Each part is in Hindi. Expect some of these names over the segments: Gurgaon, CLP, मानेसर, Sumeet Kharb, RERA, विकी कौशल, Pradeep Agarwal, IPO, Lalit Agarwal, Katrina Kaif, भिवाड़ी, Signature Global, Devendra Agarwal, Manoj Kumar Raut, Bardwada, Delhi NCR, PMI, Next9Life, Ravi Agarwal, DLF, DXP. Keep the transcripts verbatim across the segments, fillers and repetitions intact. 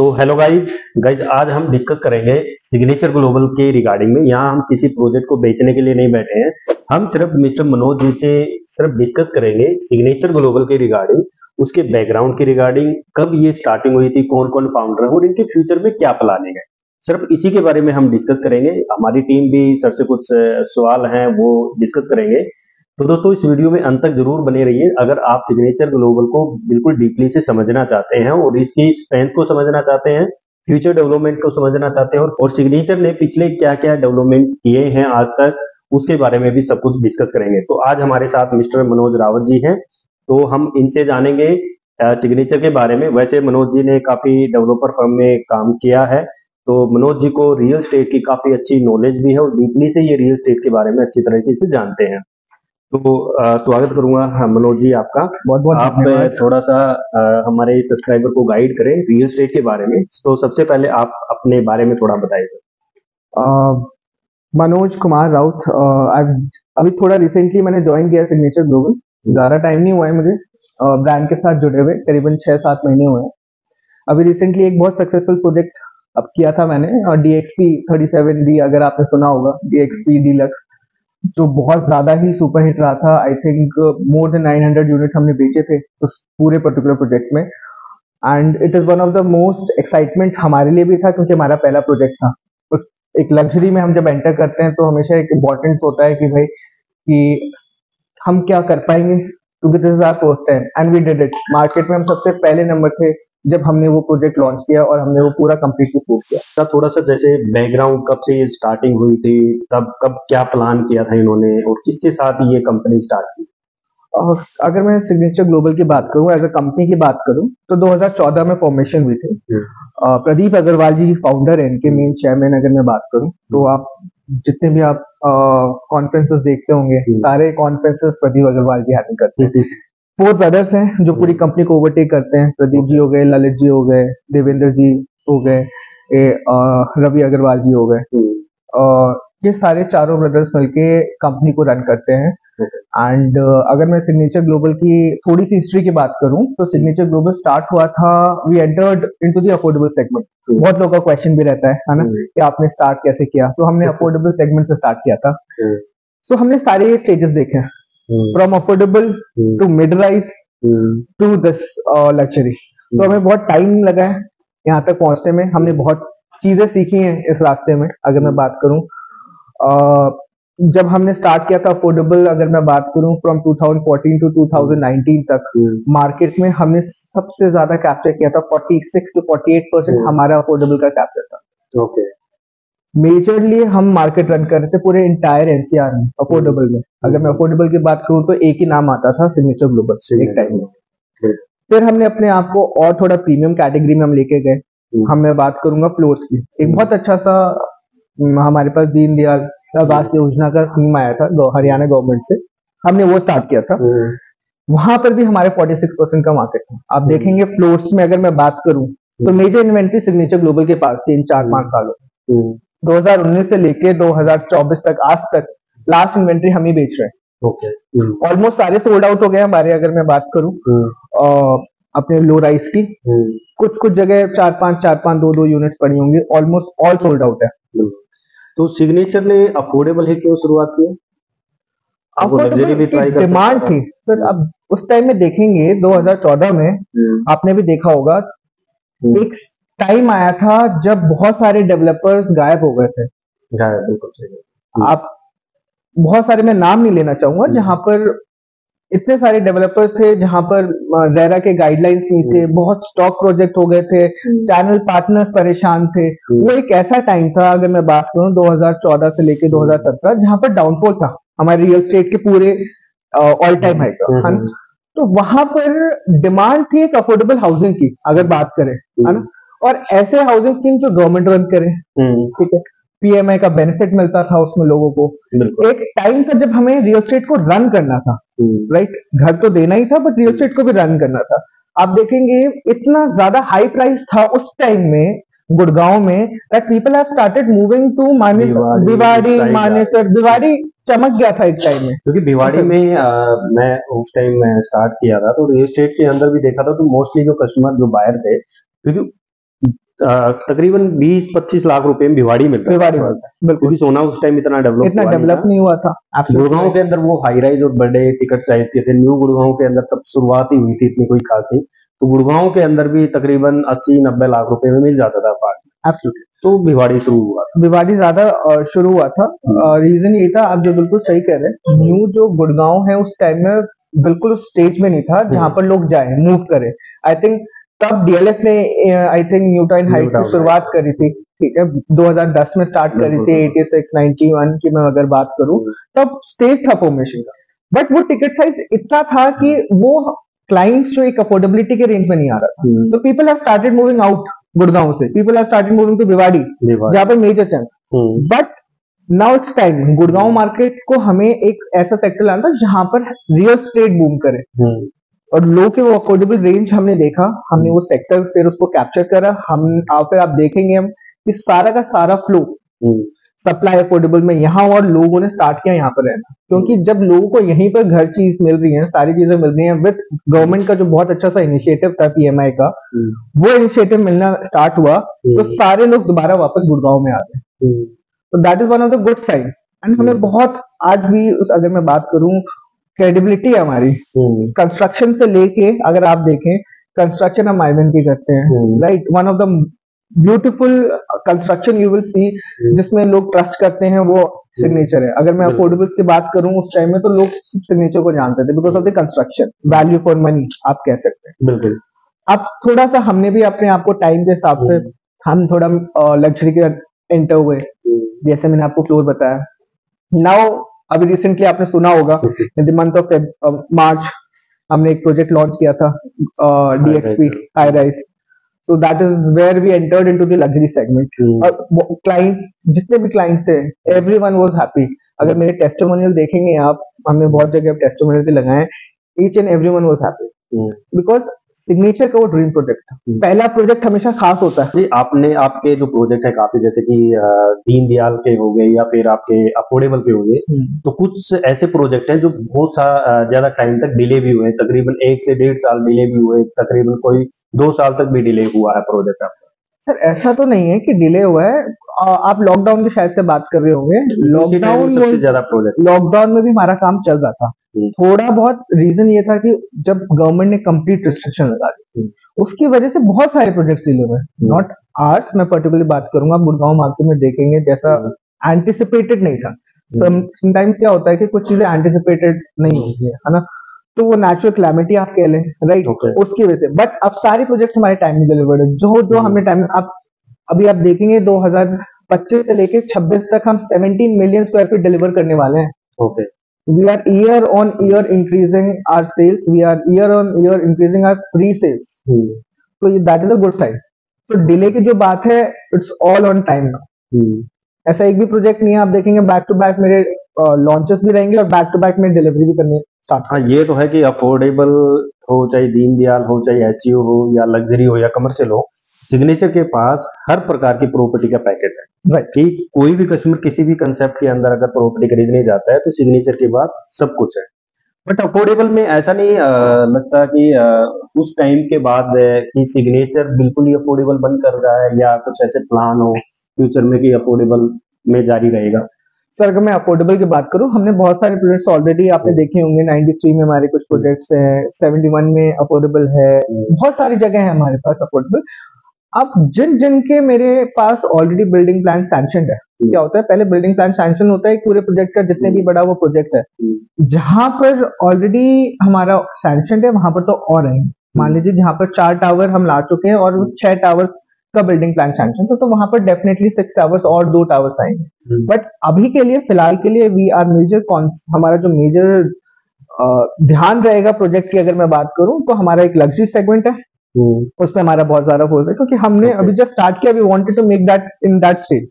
तो हेलो गाइज गाइज आज हम डिस्कस करेंगे सिग्नेचर ग्लोबल के रिगार्डिंग में। यहाँ हम किसी प्रोजेक्ट को बेचने के लिए नहीं बैठे हैं, हम सिर्फ मिस्टर मनोज जी से सिर्फ डिस्कस करेंगे सिग्नेचर ग्लोबल के रिगार्डिंग, उसके बैकग्राउंड के रिगार्डिंग, कब ये स्टार्टिंग हुई थी, कौन कौन फाउंडर है और इनके फ्यूचर में क्या प्लान है, सिर्फ इसी के बारे में हम डिस्कस करेंगे। हमारी टीम भी सर से कुछ सवाल हैं वो डिस्कस करेंगे। तो दोस्तों इस वीडियो में अंत तक जरूर बने रहिए। अगर आप सिग्नेचर ग्लोबल को बिल्कुल डीपली से समझना चाहते हैं और इसकी स्ट्रेंथ को समझना चाहते हैं, फ्यूचर डेवलपमेंट को समझना चाहते हैं और सिग्नेचर ने पिछले क्या क्या डेवलपमेंट किए हैं आज तक, उसके बारे में भी सब कुछ डिस्कस करेंगे। तो आज हमारे साथ मिस्टर मनोज रावत जी हैं, तो हम इनसे जानेंगे सिग्नेचर के बारे में। वैसे मनोज जी ने काफी डेवलपर फर्म में काम किया है, तो मनोज जी को रियल एस्टेट की काफी अच्छी नॉलेज भी है और डीपली से ये रियल एस्टेट के बारे में अच्छी तरीके से जानते हैं। तो स्वागत करूंगा मनोज जी आपका। बहुत बहुत आप थोड़ा सा आ, हमारे सब्सक्राइबर को गाइड करें रियल एस्टेट के बारे में। तो सबसे पहले आप अपने बारे में थोड़ा बताइए। मनोज कुमार राउत, अभी थोड़ा रिसेंटली मैंने ज्वाइन किया सिग्नेचर ग्लोबल, ज्यादा टाइम नहीं हुआ है मुझे ब्रांड के साथ जुड़े हुए, करीबन छह सात महीने हुए हैं। अभी रिसेंटली एक बहुत सक्सेसफुल प्रोजेक्ट अब किया था मैंने, और D X P thirty seven D, अगर आपने सुना होगा डी एक्स पी डीलक्स, जो बहुत ज्यादा ही सुपर हिट रहा था। I think more than nine hundred unit हमने बेचे थे उस पूरे पर्टिकुलर प्रोजेक्ट में, and it is one of the most excitement हमारे लिए भी था क्योंकि हमारा पहला प्रोजेक्ट था। उस एक लग्जरी में हम जब एंटर करते हैं तो हमेशा एक इम्पोर्टेंस होता है कि भाई कि हम क्या कर पाएंगे, क्योंकि this is our first time and we did it. Market में हम सबसे पहले नंबर थे जब हमने वो प्रोजेक्ट लॉन्च किया और हमने वो पूरा कम्प्लीटली शूट किया। थोड़ा सा जैसे बैकग्राउंड, कब से ये स्टार्टिंग हुई थी, तब कब क्या प्लान किया था इन्होंने और किसके साथ ये कंपनी स्टार्ट की। और अगर मैं सिग्नेचर ग्लोबल की बात करूं, एज अ कंपनी की बात करूं, तो दो हज़ार चौदह में फॉर्मेशन हुई थी। प्रदीप अग्रवाल जी फाउंडर है, इनके मेन चेयरमैन। अगर मैं बात करूँ तो आप जितने भी आप कॉन्फ्रेंसेस देखते होंगे, सारे कॉन्फ्रेंसेस प्रदीप अग्रवाल जी हैंडल करते हैं। फोर ब्रदर्स हैं जो पूरी कंपनी को ओवरटेक करते हैं। प्रदीप जी हो गए, ललित जी हो गए, देवेंद्र जी हो गए, रवि अग्रवाल जी हो गए, और ये सारे चारों ब्रदर्स मिलके कंपनी को रन करते हैं। एंड अगर मैं सिग्नेचर ग्लोबल की थोड़ी सी हिस्ट्री की बात करूं तो सिग्नेचर ग्लोबल स्टार्ट हुआ था, we entered into the affordable segment. बहुत लोगों का क्वेश्चन भी रहता है ना कि आपने स्टार्ट कैसे किया, तो हमने अफोर्डेबल सेगमेंट से स्टार्ट किया था। सो so, हमने सारे स्टेजेस देखे, from affordable to mid rise to this luxury. तो हमें बहुत टाइम लगा है यहाँ तक पहुंचने में, हमने बहुत चीजें सीखी हैं इस रास्ते में। अगर मैं बात करूं uh, जब हमने स्टार्ट किया था अफोर्डेबल, अगर मैं बात करूं from two thousand fourteen to two thousand nineteen तक, मार्केट में हमने सबसे ज्यादा कैप्चर किया था, forty six to forty eight percent हमारा अफोर्डेबल का कैप्चर था। ओके, मेजरली हम मार्केट रन कर रहे थे पूरे इंटायर एनसीआर में अफोर्डेबल में। अगर मैं अफोर्डेबल की बात करूं तो एक ही नाम आता था, सिग्नेचर ग्लोबल, एक टाइम में। फिर हमने अपने आप को और थोड़ा प्रीमियम कैटेगरी में हम लेके गए। हम मैं बात करूंगा फ्लोर्स की, एक बहुत अच्छा सा हमारे पास दीन दयाल आवास योजना का स्कीम आया था हरियाणा गवर्नमेंट से, हमने वो स्टार्ट किया था। वहां पर भी हमारे फोर्टी सिक्स परसेंट का मार्केट था। आप देखेंगे फ्लोर्स में अगर मैं बात करूं तो मेजर इन्वेंट्री सिग्नेचर ग्लोबल के पास थी इन चार पांच सालों में। दो हज़ार उन्नीस से लेके दो हज़ार चौबीस तक, आज तक लास्ट इन्वेंट्री हम ही बेच रहे हैं। ऑलमोस्ट सारे सोल्ड आउट हो गए हमारे। अगर मैं बात करूँ अपने लो राइस की, कुछ कुछ जगह चार पांच चार पांच दो दो यूनिट्स पड़ी होंगी, ऑलमोस्ट ऑल सोल्ड आउट है। तो सिग्नेचर ने अफोर्डेबल है क्यों शुरुआत की? अफोर्डेबल डिमांड थी सर। अब उस टाइम में देखेंगे दो हज़ार चौदह में, आपने भी देखा होगा, एक टाइम आया था जब बहुत सारे डेवलपर्स गायब हो गए थे। गायब, बिल्कुल। आप बहुत सारे, मैं नाम नहीं लेना चाहूंगा, जहां पर इतने सारे डेवलपर्स थे जहां पर रेरा के गाइडलाइंस नहीं थे, बहुत स्टॉक प्रोजेक्ट हो गए थे, चैनल पार्टनर्स परेशान थे। वो एक ऐसा टाइम था, अगर मैं बात करूं दो हज़ार चौदह से लेकर दो हज़ार सत्रह, जहां पर डाउनफॉल था हमारे रियल एस्टेट के पूरे ऑल टाइम हाई का, है ना। तो वहां पर डिमांड थी एक अफोर्डेबल हाउसिंग की, अगर बात करें, है ना। और ऐसे हाउसिंग स्कीम जो गवर्नमेंट रन करे, ठीक है, पी एम आई का बेनिफिट मिलता था उसमें लोगों को। एक टाइम था जब हमें रियल एस्टेट को रन करना था, राइट, घर तो देना ही था बट रियल एस्टेट को भी रन करना था। आप देखेंगे इतना ज्यादा हाई प्राइस था उस टाइम में गुड़गांव में, that people have started moving to मानेसर, भिवाड़ी, मानेसर, भिवाड़ी चमक गया था एक टाइम में। क्योंकि भिवाड़ी में आ, मैं उस टाइम में स्टार्ट किया था, तो रियल एस्टेट के अंदर भी देखा था तो मोस्टली जो कस्टमर जो बायर थे, क्योंकि तकरीबन बीस पच्चीस लाख रुपए में भिवाड़ी मिलता है, बिल्कुल। सोना उस टाइम इतना डेवलप इतना डेवलप नहीं हुआ था। गुड़गांव के अंदर वो हाई राइज और बड़े टिकट साइज के थे, न्यू गुड़गांव के अंदर तब शुरुआत ही हुई थी, इतनी कोई खास नहीं। तो गुड़गांव के अंदर भी तकरीबन अस्सी नब्बे लाख रुपए में मिल जाता था अपार्ट, तो भिवाड़ी शुरू हुआ था, भिवाड़ी ज्यादा शुरू हुआ था। रीजन ये था, आप जो बिल्कुल सही कह रहे हैं, न्यू जो गुड़गांव है उस टाइम में बिल्कुल उस स्टेज में नहीं था जहाँ पर लोग जाए, मूव करें। आई थिंक तब डीएलएफ ने आई थिंक न्यूटाउन हाइट्स से शुरुआत करी थी, ठीक है, दो हज़ार दस में स्टार्ट करी थी, छियासी इक्यानवे की मैं अगर बात करूं, तब स्टेज था फॉर्मेशन का। बट वो टिकट साइज इतना था कि वो क्लाइंट्स जो एक अफोर्डेबिलिटी के रेंज में नहीं आ रहा था, तो people have started moving out Gurgaon से, people have started moving to भिवाड़ी जहां पर major chance. But now it's time Gurgaon market को हमें एक ऐसा सेक्टर लाना था जहां पर रियल स्टेट बूम करे, और लो के वो अफोर्डेबल रेंज हमने देखा, हमने वो सेक्टर फिर उसको कैप्चर करा। हम आप फिर आप देखेंगे हम कि सारा का सारा फ्लो सप्लाई अफोर्डेबल में यहाँ, और लोगों ने स्टार्ट किया यहाँ पर रहना, क्योंकि जब लोगों को यहीं पर घर चीज मिल रही है, सारी चीजें मिल रही हैं, विद गवर्नमेंट का जो बहुत अच्छा सा इनिशिएटिव था पीएमआई का, वो इनिशिएटिव मिलना स्टार्ट हुआ, तो सारे लोग दोबारा वापस गुड़गांव में आ गए। तो that is one of the good side. And हमें बहुत आज भी उस, अगर मैं बात करूं, क्रेडिबिलिटी है हमारी कंस्ट्रक्शन से लेके, अगर आप देखें कंस्ट्रक्शन हम आईवन की करते हैं, right, one of the beautiful construction you will see, जिसमें लोग ट्रस्ट करते हैं, वो सिग्नेचर है। अगर मैं अफोर्डेबल्स की बात करूं उस टाइम में, तो लोग सिग्नेचर को जानते थे because of the construction value for money, आप कह सकते हैं, बिल्कुल। अब थोड़ा सा हमने भी अपने आप को टाइम के हिसाब से हम थोड़ा लग्जरी के एंटर हुए, जैसे मैंने आपको फ्लोर बताया। नाउ अभी रिसेंटली आपने सुना होगा, in the month of March हमने एक प्रोजेक्ट लॉन्च किया था, DXP high rise, so that is where we entered into the luxury segment. और क्लाइंट, जितने भी क्लाइंट्स थे, एवरीवन वाज हैप्पी। अगर मेरे टेस्टिमोनियल देखेंगे आप, हमने बहुत जगह टेस्टिमोनियल लगाए, each and everyone was happy because signature का वो ड्रीम प्रोजेक्ट था। पहला प्रोजेक्ट हमेशा खास होता है। आपने आपके जो प्रोजेक्ट है काफी, जैसे कि दीन दयाल के हो गए या फिर आपके अफोर्डेबल के हो गए, तो कुछ ऐसे प्रोजेक्ट हैं जो बहुत ज्यादा टाइम तक डिले भी हुए, तकरीबन एक से डेढ़ साल डिले भी हुए, तकरीबन कोई दो साल तक भी डिले हुआ है प्रोजेक्ट आपका। सर ऐसा तो नहीं है कि डिले हुआ है, आप लॉकडाउन की शायद से बात कर रहे होंगे। लॉकडाउन सबसे ज्यादा प्रोजेक्ट, लॉकडाउन में भी हमारा काम चल रहा था। थोड़ा बहुत रीजन ये था कि जब गवर्नमेंट ने कंप्लीट रिस्ट्रिक्शन लगा दी, उसकी वजह से बहुत सारे प्रोजेक्ट्स डिले हुए, नॉट आर्ट्स, मैं पर्टिकुलरली बात करूंगा। गुड़गांव मार्केट में देखेंगे जैसा एंटिसिपेटेड नहीं था, समटाइम्स क्या होता है कि कुछ चीजें एंटिसिपेटेड नहीं होती है, है ना, तो वो नेचुरल क्लैमिटी आप कह लें, राइट, उसकी वजह से। बट अब सारे प्रोजेक्ट्स हमारे टाइम में डिलीवर्ड है, जो जो हमने टाइम, आप अभी आप देखेंगे दो हजार पच्चीस से लेकर छब्बीस तक हम seventeen million square feet deliver करने वाले हैं। We are year on year increasing our sales. We are year on year increasing our pre-sales. Hmm. So that is a good sign. So delay की जो बात है, it's all on time now. Hmm. ऐसा एक भी प्रोजेक्ट नहीं है, आप देखेंगे बैक टू बैक मेरे लॉन्चेस भी रहेंगे और बैक टू बैक मेरे डिलीवरी भी करने स्टार्ट। हाँ, ये तो है कि अफोर्डेबल हो चाहे दीन दयाल हो चाहे एसयू हो या लग्जरी हो या कमर्शियल हो, सिग्नेचर के पास हर प्रकार की प्रॉपर्टी का पैकेट है, right. कि कोई भी कस्टमर किसी भी कंसेप्ट के अंदर अगर प्रॉपर्टी खरीदने जाता है तो सिग्नेचर के बाद सब कुछ है। बट अफोर्डेबल में ऐसा नहीं आ, लगता कि आ, उस टाइम के बाद कि सिग्नेचर बिल्कुल ही अफोर्डेबल बंद कर रहा है, या कुछ ऐसे प्लान हो फ्यूचर में कि अफोर्डेबल में जारी रहेगा। सर अगर मैं अफोर्डेबल की बात करूं, हमने बहुत सारे प्रोजेक्ट्स ऑलरेडी आपने देखे होंगे, तिरानवे में हमारे कुछ प्रोजेक्ट्स हैं, इकहत्तर में अफोर्डेबल है, बहुत सारी जगह है हमारे पास अफोर्डेबल। अब जिन जिन के मेरे पास ऑलरेडी बिल्डिंग प्लान सैंक्शन है, क्या होता है पहले बिल्डिंग प्लान सैंक्शन होता है पूरे प्रोजेक्ट का, जितने भी बड़ा वो प्रोजेक्ट है, जहां पर ऑलरेडी हमारा सैंक्शन है वहां पर तो और है, मान लीजिए जहां पर चार टावर हम ला चुके हैं और छह टावर्स का बिल्डिंग प्लान सैंक्शन था, तो वहां पर डेफिनेटली सिक्स टावर्स और दो टावर्स आएंगे। बट अभी के लिए फिलहाल के लिए वी आर मेजर कॉन्स, हमारा जो मेजर ध्यान रहेगा प्रोजेक्ट की अगर मैं बात करूं, तो हमारा एक लग्जरी सेगमेंट है, उसमें हमारा बहुत सारा फोकस है, क्योंकि हमने okay. अभी जस्ट स्टार्ट किया, we wanted to make that in that stage.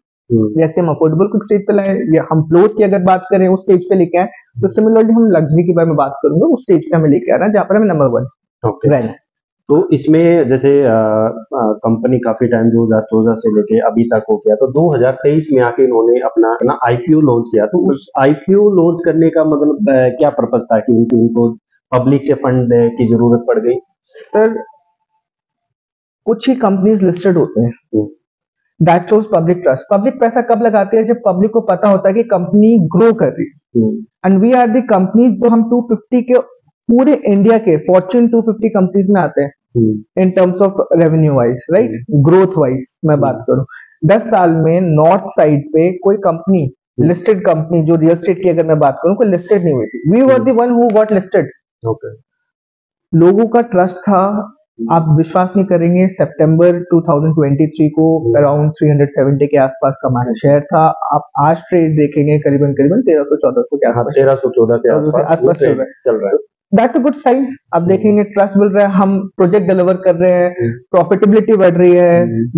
जैसे हम अफोर्डेबल को स्टेज पे लाए, या हम फ्लोर्स की अगर बात करें उस स्टेज पे लेके आए, तो सिमिलरली हम लग्जरी के बारे में बात करूंगा, उस स्टेज पे हमें लेके आना जहाँ पर हमें नंबर वन okay. रहना। तो इसमें जैसे कंपनी काफी टाइम दो हजार चौदह से लेके अभी तक हो गया, तो दो हजार तेईस में आके इन्होंने अपना ना आईपीओ लॉन्च किया, तो उस आईपीओ लॉन्च करने का मतलब क्या पर्पज था कि उनको पब्लिक से फंड की जरूरत पड़ गई? सर कुछ ही कंपनीज लिस्टेड होते हैं that shows public trust. Public पैसा कब लगाते हैं? जब पब्लिक को पता होता है कि कंपनी ग्रो कर रही है। And we are the companies जो हम टू फिफ्टी के पूरे इंडिया के फॉर्च्यून टू फिफ्टी कंपनीज में आते हैं in terms of revenue wise, right, growth wise मैं बात करूं। दस साल में नॉर्थ साइड पे कोई कंपनी लिस्टेड कंपनी जो रियल स्टेट की अगर मैं बात करूं कोई लिस्टेड नहीं हुई थी। We were the one who got listed. लोगों का ट्रस्ट था। आप विश्वास नहीं करेंगे, सितंबर टू थाउजेंड ट्वेंटी थ्री को अराउंड थ्री हंड्रेड सेवेंटी के आसपास का हमारा शेयर था। आप आज ट्रेड देखेंगे करीबन करीबन तेरह सौ चौदह सौ के आसपास, तेरह सौ चौदह के आसपास चल रहा है। That's a good sign. आप देखेंगे ट्रस्ट मिल रहा है, हम प्रोजेक्ट डिलीवर कर रहे हैं, प्रॉफिटेबिलिटी बढ़ रही है,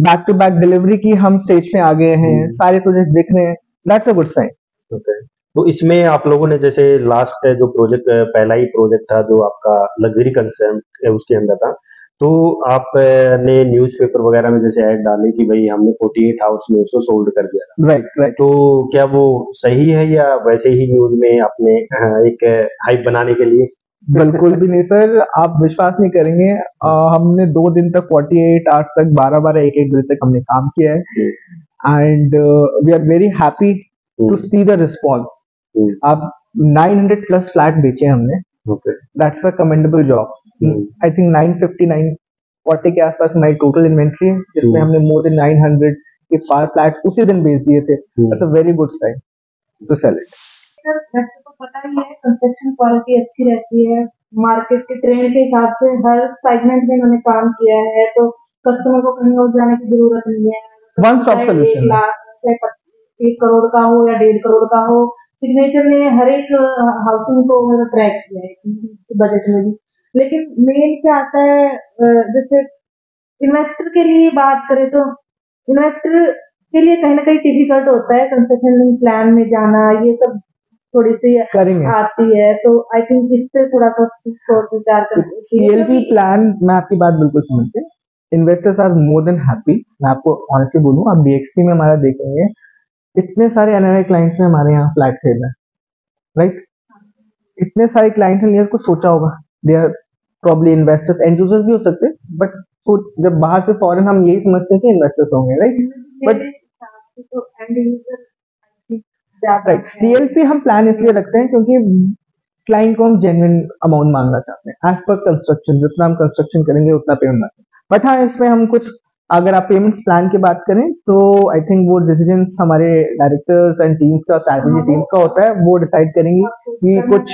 बैक टू बैक डिलीवरी की हम स्टेज में आ गए हैं, सारे प्रोजेक्ट देख रहे हैं। That's a good sign. तो इसमें आप लोगों ने जैसे लास्ट जो प्रोजेक्ट पहला ही प्रोजेक्ट था जो आपका लग्जरी कंसेप्ट है उसके अंदर था, तो आपने न्यूज़पेपर वगैरह में जैसे ऐड डाले कि भाई हमने फोर्टी एट हाउस में उसको सोल्ड कर दिया था, राइट राइट। तो क्या वो सही है या वैसे ही न्यूज में आपने एक हाइप बनाने के लिए? बिल्कुल भी नहीं सर, आप विश्वास नहीं करेंगे। आ, हमने दो दिन तक फोर्टी एट आवर्स तक बारह बारह एक एक दिन तक हमने काम किया है and we are very happy to see the response. आप नाइन हंड्रेड प्लस फ्लैट बेचे हमने, that's a commendable job. I think nine fifty, nine forty के आसपास हमारी टोटल इन्वेंट्री है जिसमें हमने मोर देन नाइन हंड्रेड के पार फ्लैट उसी दिन बेच दिए थे। That's a very good sign to sell it. Sir वैसे तो पता ही है कंस्ट्रक्शन क्वालिटी अच्छी रहती है, मार्केट के ट्रेंड के हिसाब से हर सेगमेंट में उन्होंने काम किया है, तो कस्टमर को कहीं और जाने की जरूरत नहीं है। One stop solution. एक करोड़ का हो या डेढ़ करोड़ का हो, सिग्नेचर ने हर एक हाउसिंग को ट्रैक किया है बजट में भी। लेकिन मेन क्या आता है, जैसे इन्वेस्टर के लिए बात करें तो इन्वेस्टर के लिए कहीं ना कहीं डिफिकल्ट होता है कंस्ट्रक्शन प्लान में जाना, ये सब थोड़ी सी आती है। तो आई थिंक इस पे थोड़ा सा सोच विचार करना। सीएलपी प्लान, मैं आपकी बात बिल्कुल समझते, investors are more than happy. मैं आपको ऑनेस्टली बोलूँ, आप डीएक्सपी में हमारा देखेंगे इतने सारे एनआरआई क्लाइंट्स ने हमारे यहाँ फ्लैट खरीदा, राइट। इतने सारे क्लाइंट्स ने कुछ सोचा होगा, they are probably investors, and users भी हो सकते हैं, बट तो जब बाहर से फॉरेन हम यही समझते हैं कि इन्वेस्टर्स होंगे, राइट। बट राइट सीएलपी हम प्लान इसलिए रखते हैं क्योंकि क्लाइंट को हम जेन्युइन अमाउंट मांगना चाहते हैं एज पर कंस्ट्रक्शन। जितना हम कंस्ट्रक्शन करेंगे उतना पेमेंट मांगते हैं। बट हाँ, इसमें हम कुछ अगर आप पेमेंट्स प्लान की बात करें तो आई थिंक वो डिसीजंस हमारे डायरेक्टर्स एंड टीम्स का, स्ट्रैटेजी टीम्स का होता है, वो डिसाइड करेंगे कि कुछ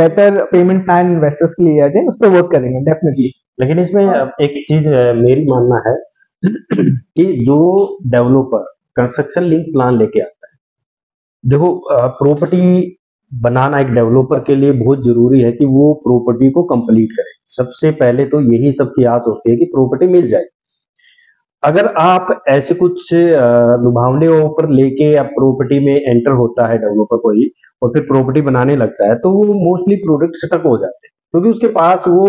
बेटर पेमेंट प्लान इन्वेस्टर्स के लिए आ जाए, उस पर वर्क करेंगे डेफिनेटली। लेकिन इसमें एक चीज मेरी मानना है कि जो डेवलपर कंस्ट्रक्शन लिंक प्लान लेके आता है, देखो प्रॉपर्टी बनाना एक डेवलपर के लिए बहुत जरूरी है कि वो प्रॉपर्टी को कंप्लीट करे। सबसे पहले तो यही सबकी आस होती है कि प्रॉपर्टी मिल जाए। अगर आप ऐसे कुछ लुभावने ऊपर लेके आप प्रॉपर्टी में एंटर होता है डेवलपर को ही और फिर प्रॉपर्टी बनाने लगता है, तो वो मोस्टली प्रोडक्ट स्टक हो जाते हैं क्योंकि उसके पास वो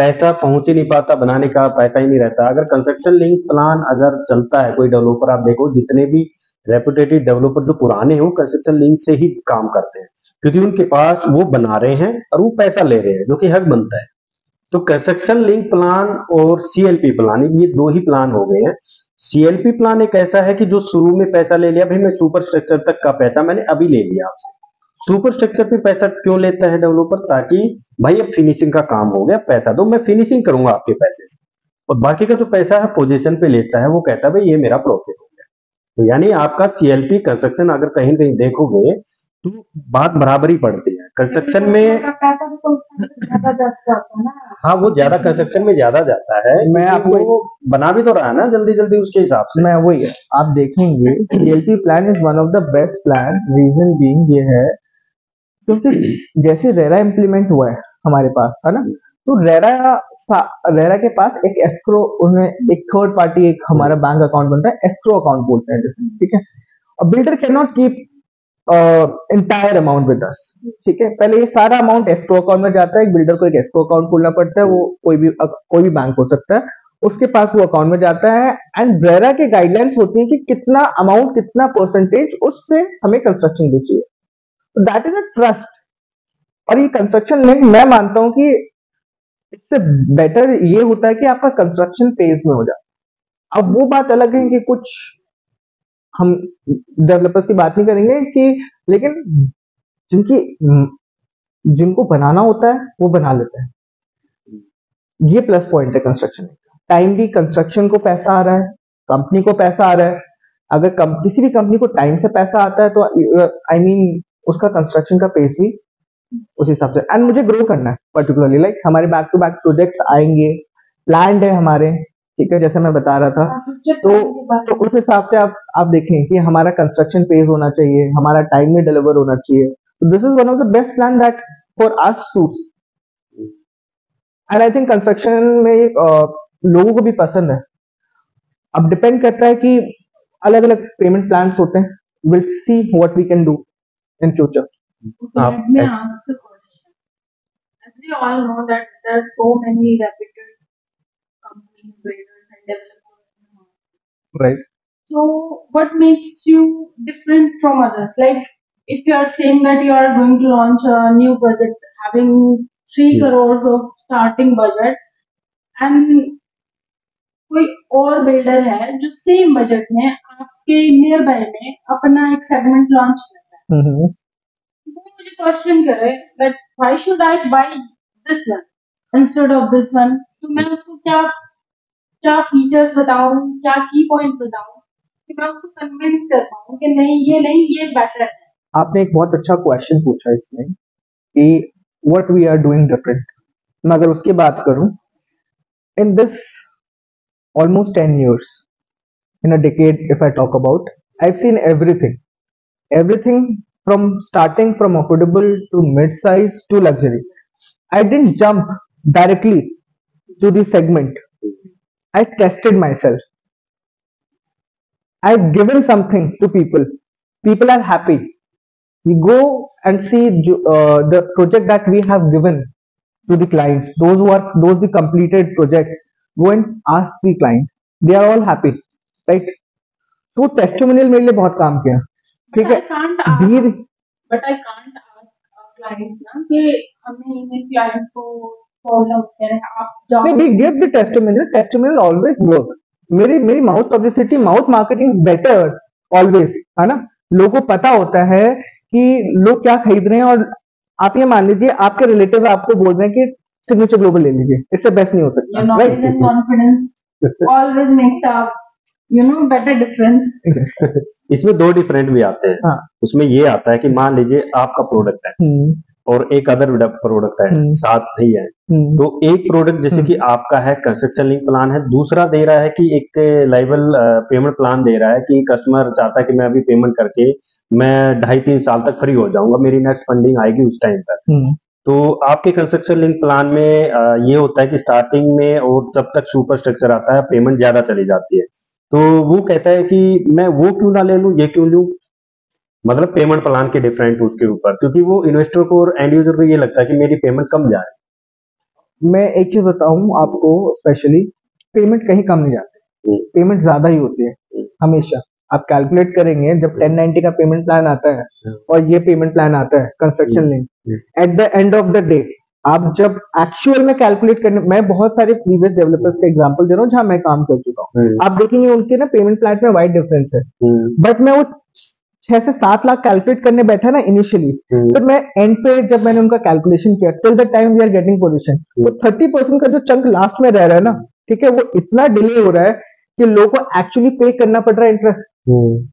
पैसा पहुंच ही नहीं पाता, बनाने का पैसा ही नहीं रहता। अगर कंस्ट्रक्शन लिंक प्लान अगर चलता है कोई डेवलपर, आप देखो जितने भी रेपुटेटेड डेवलपर जो पुराने हो कंस्ट्रक्शन लिंक से ही काम करते हैं क्योंकि उनके पास वो बना रहे हैं और वो पैसा ले रहे हैं जो कि हक बनता है। तो कंस्ट्रक्शन लिंक प्लान और सीएलपी प्लान, ये दो ही प्लान हो गए हैं। सीएलपी प्लान एक ऐसा है कि जो शुरू में पैसा ले लिया, भाई मैं सुपर स्ट्रक्चर तक का पैसा मैंने अभी ले लिया आपसे। सुपर स्ट्रक्चर पे पैसा क्यों लेता है डेवलपर? ताकि भाई अब फिनिशिंग का काम हो गया, पैसा दो, मैं फिनिशिंग करूंगा आपके पैसे से, और बाकी का जो पैसा है पोजीशन पे लेता है, वो कहता है भाई ये मेरा प्रॉफिट हो गया। तो यानी आपका सीएलपी कंस्ट्रक्शन अगर कहीं ना कहीं देखोगे तो बात बराबरी पड़ती है कंस्ट्रक्शन में। हाँ, वो ज्यादा कंस्ट्रक्शन में ज्यादा जाता है। मैं आपको वो बना भी तो रहा है ना जल्दी जल्दी, उसके हिसाब से मैं वही है। आप देखेंगे CLP plan is one of the best plan. Reason being ये है क्योंकि जैसे रेरा इम्प्लीमेंट हुआ है हमारे पास, है ना, तो रेरा रेरा के पास एक एस्क्रो, उन्हें एक थर्ड पार्टी एक हमारा बैंक अकाउंट बनता है, एस्क्रो अकाउंट बोलते हैं जैसे, ठीक है। और builder can not keep entire amount with us, ठीक है। पहले ये सारा अमाउंट एस्क्रो अकाउंट में जाता है, एक बिल्डर को एक एस्क्रो अकाउंट खोलना पड़ता है, वो कोई भी कोई भी बैंक हो सकता है, उसके पास वो अकाउंट में जाता है। एंड रेरा के गाइडलाइंस होती है कि कितना अमाउंट, कितना परसेंटेज उससे हमें कंस्ट्रक्शन दी चाहिए। That is a trust. और ये कंस्ट्रक्शन लिंक मैं मानता हूँ कि इससे बेटर ये होता है कि आपका कंस्ट्रक्शन फेज में हो जाए। अब वो बात अलग है कि कुछ हम डेवलपर्स की बात नहीं करेंगे कि, लेकिन जिनकी जिनको बनाना होता है वो बना लेता है, ये प्लस पॉइंट है कंस्ट्रक्शन। टाइम भी कंस्ट्रक्शन को पैसा आ रहा है, कंपनी को पैसा आ रहा है। अगर कम, किसी भी कंपनी को टाइम से पैसा आता है तो आई I मीन mean, उसका कंस्ट्रक्शन का पेस भी उस हिसाब से। एंड मुझे ग्रो करना है पर्टिकुलरली, लाइक हमारे बैक टू बैक प्रोजेक्ट्स आएंगे, प्लान्ड है हमारे, ठीक है, जैसे मैं बता रहा था। तो, तो उस हिसाब से आप आप देखें कि हमारा कंस्ट्रक्शन पेस होना चाहिए, हमारा टाइम में डिलीवर होना चाहिए। This is one of the best plan that for us suits, and I think construction में uh, लोगों को भी पसंद है। अब डिपेंड करता है कि अलग अलग पेमेंट प्लान्स होते हैं, will see what we can do in future. Let me ask the question. As we all know that there are so many reputed companies, builders, and developers in the market. Right. So, what makes you different from others? Like, if you are saying that you are going to launch a new project having three yeah. crores of starting budget, and कोई और builder है जो same budget में आपके nearby में अपना एक segment launch करता है. मुझे क्वेश्चन करे but why should I buy this one instead of this one, तो मैं उसको क्या क्या फीचर्स बताऊं, क्या की पॉइंट्स बताऊं कि मैं उसको कन्विंस कर पाऊं कि नहीं ये नहीं ये बेटर है। आपने एक बहुत अच्छा क्वेश्चन पूछा इसमें कि what we are doing different. मैं अगर उसकी बात करूं, in this almost ten years in a decade if I talk about, I have seen everything everything from starting from affordable to mid-size to luxury. I didn't jump directly to the segment. I tested myself. I've given something to people. People are happy. You go and see uh, the project that we have given to the clients. Those who are, those the completed project, go and ask the client. They are all happy, right? So testimonial मेरे लिए बहुत काम किया। ठीक है, धीरे but I can't ask clients ना कि हमने इन क्लाइंट्स को फॉलो कर आप जाओ नहीं, we give the testimonial. Testimonial always work. मेरी मेरी mouth publicity, mouth marketing is better always, है ना। लोगों को पता होता है कि लोग क्या खरीद रहे हैं, और आप ये मान लीजिए आपके रिलेटिव आपको बोल रहे हैं कि सिग्नेचर ग्लोबल ले लीजिए, इससे बेस्ट नहीं हो सकता। Knowledge and confidence always makes up You know better difference. इसमें दो डिफरेंट भी आते हैं। हाँ. उसमें ये आता है कि मान लीजिए आपका प्रोडक्ट है हुँ. और एक अदर प्रोडक्ट है हुँ. साथ ही है हुँ. तो एक प्रोडक्ट जैसे कि आपका है कंस्ट्रक्शन लिंक प्लान है, दूसरा दे रहा है कि एक लाइबल पेमेंट प्लान दे रहा है कि कस्टमर चाहता है कि मैं अभी पेमेंट करके मैं ढाई तीन साल तक फ्री हो जाऊंगा, मेरी नेक्स्ट फंडिंग आएगी उस टाइम तक। तो आपके कंस्ट्रक्शन लिंक प्लान में ये होता है कि स्टार्टिंग में और जब तक सुपर स्ट्रक्चर आता है पेमेंट ज्यादा चली जाती है, तो वो कहता है कि मैं वो क्यों ना ले लूं, ये क्यों लूं। मतलब पेमेंट प्लान के डिफरेंट उसके ऊपर, क्योंकि वो इन्वेस्टर को और एंड यूजर को ये लगता है कि मेरी पेमेंट कम जाए। मैं एक चीज बताऊं आपको, स्पेशली पेमेंट कहीं कम नहीं जाती, पेमेंट ज्यादा ही होती है हमेशा। आप कैलकुलेट करेंगे जब टेन नाइंटी का पेमेंट प्लान आता है और ये पेमेंट प्लान आता है construction link, at the end of the day आप जब एक्चुअल में कैलकुलेट करने, मैं बहुत सारे प्रीवियस डेवलपर्स का एग्जांपल दे रहा हूँ जहां मैं काम कर चुका हूँ, आप देखेंगे उनके ना पेमेंट प्लान में वाइड डिफरेंस है। बट मैं वो छह से सात लाख कैलकुलेट करने बैठा ना इनिशियली, तो मैं एंड पे जब मैंने उनका कैलकुलेशन किया till the time we are getting position, वो थर्टी परसेंट का जो चंक लास्ट में रह रहा है ना, ठीक है, वो इतना डिले हो रहा है कि लोगों को एक्चुअली पे करना पड़ रहा है इंटरेस्ट।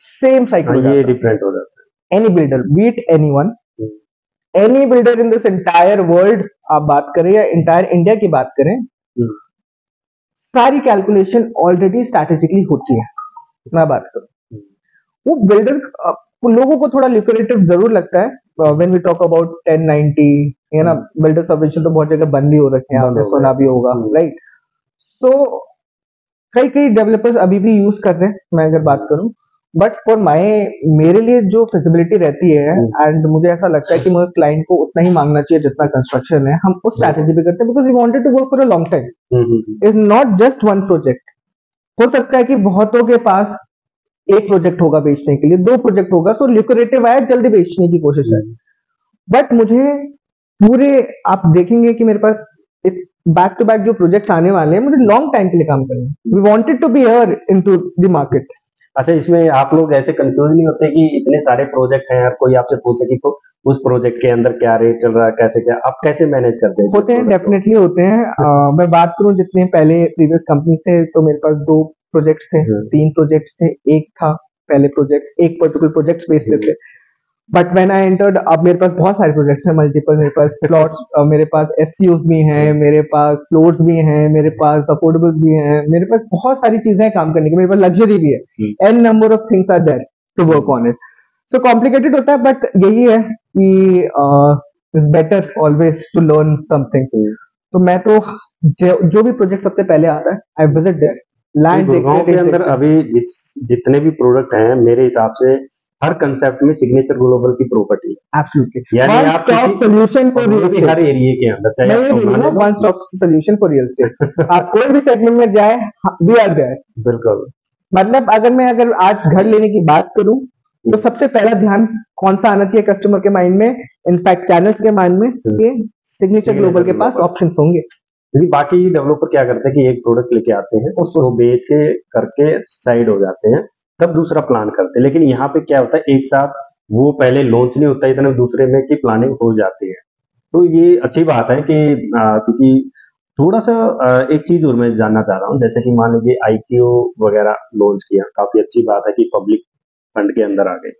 सेम साइकिल ये डिफरेंट हो जाता है। Any builder beat anyone, any builder in this entire world आप बात करें या एंटायर इंडिया की बात करें, सारी कैलकुलेशन ऑलरेडी स्ट्रैटेजिकली होती है। मैं बात करूं वो बिल्डर, लोगों को थोड़ा ल्यूक्रेटिव जरूर लगता है when we talk about ten ninety, है ना। बिल्डर सबवेंशन तो बहुत जगह बंद ही हो रखे हैं, आपने सुना भी होगा, राइट। सो कई कई डेवलपर्स अभी भी यूज कर रहे हैं, मैं अगर बात करूं। बट फॉर माई, मेरे लिए जो फिजिबिलिटी रहती है एंड मुझे ऐसा लगता है कि मुझे क्लाइंट को उतना ही मांगना चाहिए जितना कंस्ट्रक्शन है। हम उस स्ट्रैटेजी पे करते हैं because we wanted to work for a long time, is not just one project. हो सकता है कि बहुतों के पास एक प्रोजेक्ट होगा बेचने के लिए, दो प्रोजेक्ट होगा, तो लिक्विडेटिव आया जल्दी बेचने की कोशिश है। बट मुझे पूरे आप देखेंगे कि मेरे पास बैक टू बैक जो प्रोजेक्ट्स आने वाले हैं, मुझे लॉन्ग टाइम के लिए काम करना है। We wanted to be here into the market. अच्छा, इसमें आप लोग ऐसे कंफ्यूज नहीं होते कि इतने सारे प्रोजेक्ट हैं और कोई आपसे पूछे कि तो उस प्रोजेक्ट के अंदर क्या रेट चल रहा है, कैसे क्या आप कैसे मैनेज करते हैं? होते हैं, डेफिनेटली होते हैं। आ, मैं बात करूं जितने पहले प्रीवियस कंपनीज थे तो मेरे पास दो प्रोजेक्ट्स थे, तीन प्रोजेक्ट्स थे, एक था पहले प्रोजेक्ट, एक पर्टिकुलर प्रोजेक्ट बेस्ड थे। बट व्हेन आई एंटर्ड अब मेरे पास बहुत सारे प्रोजेक्ट्स हैं, मल्टीपल, मेरे पास प्लॉट्स, मेरे पास एससीयूज भी हैं, मेरे पास फ्लोर्स भी हैं, मेरे पास अफोर्डेबल्स भी हैं, मेरे पास बहुत सारी चीजें हैं काम करने की, मेरे पास लग्जरी भी है, an number of things are there to work on it. So complicated होता है, बट यही है कि it's better always to learn something. तो मैं तो जो भी प्रोजेक्ट सबसे पहले आ रहा है I visit there land. Gurgaon के अंदर अभी जितने भी प्रोडक्ट हैं मेरे हिसाब से हर कंसेप्ट में सिग्नेचर ग्लोबल की प्रॉपर्टी है। एब्सोल्युटली, यानी आप stop solution for real estate, हर एरिया के अंदर चाहे one stop solution for real estate, आप कोई भी सेगमेंट में जाए वी आर देयर। बिल्कुल, मतलब अगर मैं अगर आज घर लेने की बात करूं तो सबसे पहला ध्यान कौन सा आना चाहिए कस्टमर के माइंड में, इनफैक्ट चैनल्स के माइंड में, कि सिग्नेचर ग्लोबल के पास ऑप्शंस होंगे। बाकी डेवलपर क्या करते हैं कि एक प्रोडक्ट लेके आते हैं, उसको बेच के करके साइड हो जाते हैं, तब दूसरा प्लान करते हैं। लेकिन यहाँ पे क्या होता है, एक साथ वो पहले लॉन्च नहीं होता इतने दूसरे में कि प्लानिंग हो जाती है। तो ये अच्छी बात है कि क्योंकि थोड़ा सा एक चीज और मैं जानना चाह रहा हूँ, जैसे कि मान लीजिए आईपीओ वगैरह लॉन्च किया, काफी अच्छी बात है कि पब्लिक फंड के अंदर आ गए।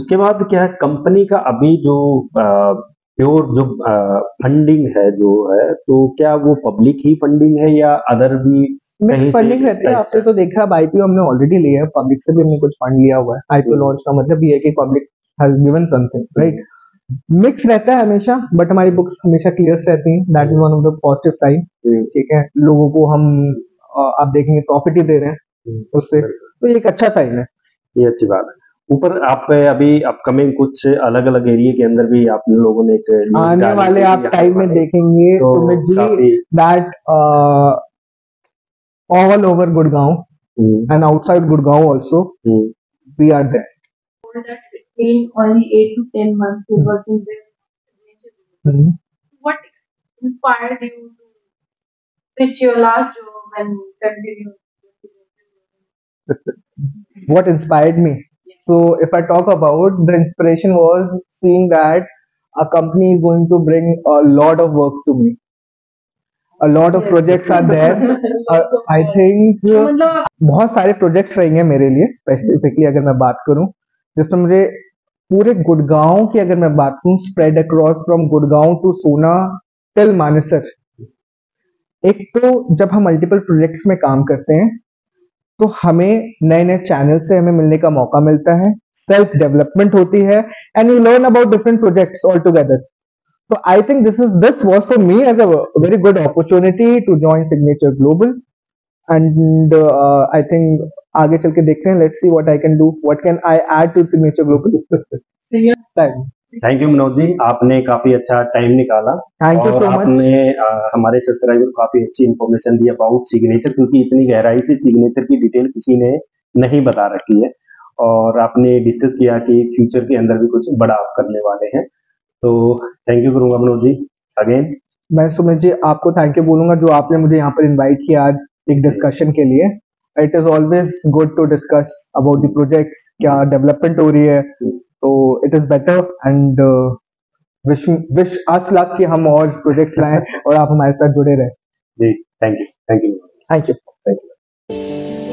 उसके बाद क्या है, कंपनी का अभी जो प्योर जो फंडिंग है जो है, तो क्या वो पब्लिक ही फंडिंग है या अदर भी मिक्स फंडिंग रहती है? आपसे तो देखा, अब आईपीओ हमने ऑलरेडी लिया है, पब्लिक से भी हमने कुछ फंड लिया हुआ है। आईपीओ लॉन्च का मतलब ये है कि public has given something, right? Mix रहता है हमेशा, बट हमारी बुक्स हमेशा क्लियर्स रहती हैं, that is one of the positive sign. ठीक है, लोगों को हम आप देखेंगे प्रॉफिट ही दे रहे हैं उससे, तो ये एक अच्छा साइन है, ये अच्छी बात है। ऊपर आप अभी अपकमिंग कुछ अलग अलग एरिया के अंदर भी आप लोगों ने एक आने वाले आप टाइम में देखेंगे Sumit ji, that all over Gurgaon mm. and outside Gurgaon also mm. we are there. That in only eight to ten months to mm. working there. Mm. What inspired you to quit your last job and continue? What inspired me? Yeah. So if I talk about, the inspiration was seeing that a company is going to bring a lot of work to me. A lot of yes. projects are there. uh, I think uh, बहुत सारे प्रोजेक्ट्स रहेंगे मेरे लिए स्पेसिफिकली। अगर मैं बात करूं जिसमें मुझे पूरे गुड़गांव की अगर मैं बात करूं, spread across from Gurgaon to Sohna till मानेसर। एक तो जब हम मल्टीपल प्रोजेक्ट्स में काम करते हैं तो हमें नए नए चैनल से हमें मिलने का मौका मिलता है, सेल्फ डेवलपमेंट होती है and you learn about different projects all together. So I think this is this was for me as a very good opportunity to join Signature Global, and uh, I think आगे चल के देखते हैं, let's see what I can do, what can I add to Signature Global. Time. Thank you Manoj ji, आपने काफी अच्छा टाइम निकाला। Thank you so much. आपने आ, हमारे सब्सक्राइबर को काफी अच्छी इन्फॉर्मेशन दी अबाउट सिग्नेचर, क्योंकि इतनी गहराई से सिग्नेचर की डिटेल किसी ने नहीं बता रखी है, और आपने डिस्कस किया कि फ्यूचर के अंदर भी कुछ बड़ा आप करने वाले हैं। तो थैंक यू करूंगा मनोज जी अगेन। मैं सुमित जी आपको थैंक यू बोलूंगा जो आपने मुझे यहाँ पर इनवाइट किया आज एक डिस्कशन के लिए। It is always good to discuss about the projects, क्या डेवलपमेंट हो रही है, तो it is better and wish wish us luck कि हम और प्रोजेक्ट्स लाएं और आप हमारे साथ जुड़े रहें जी। Thank you, thank you, thank you, thank you.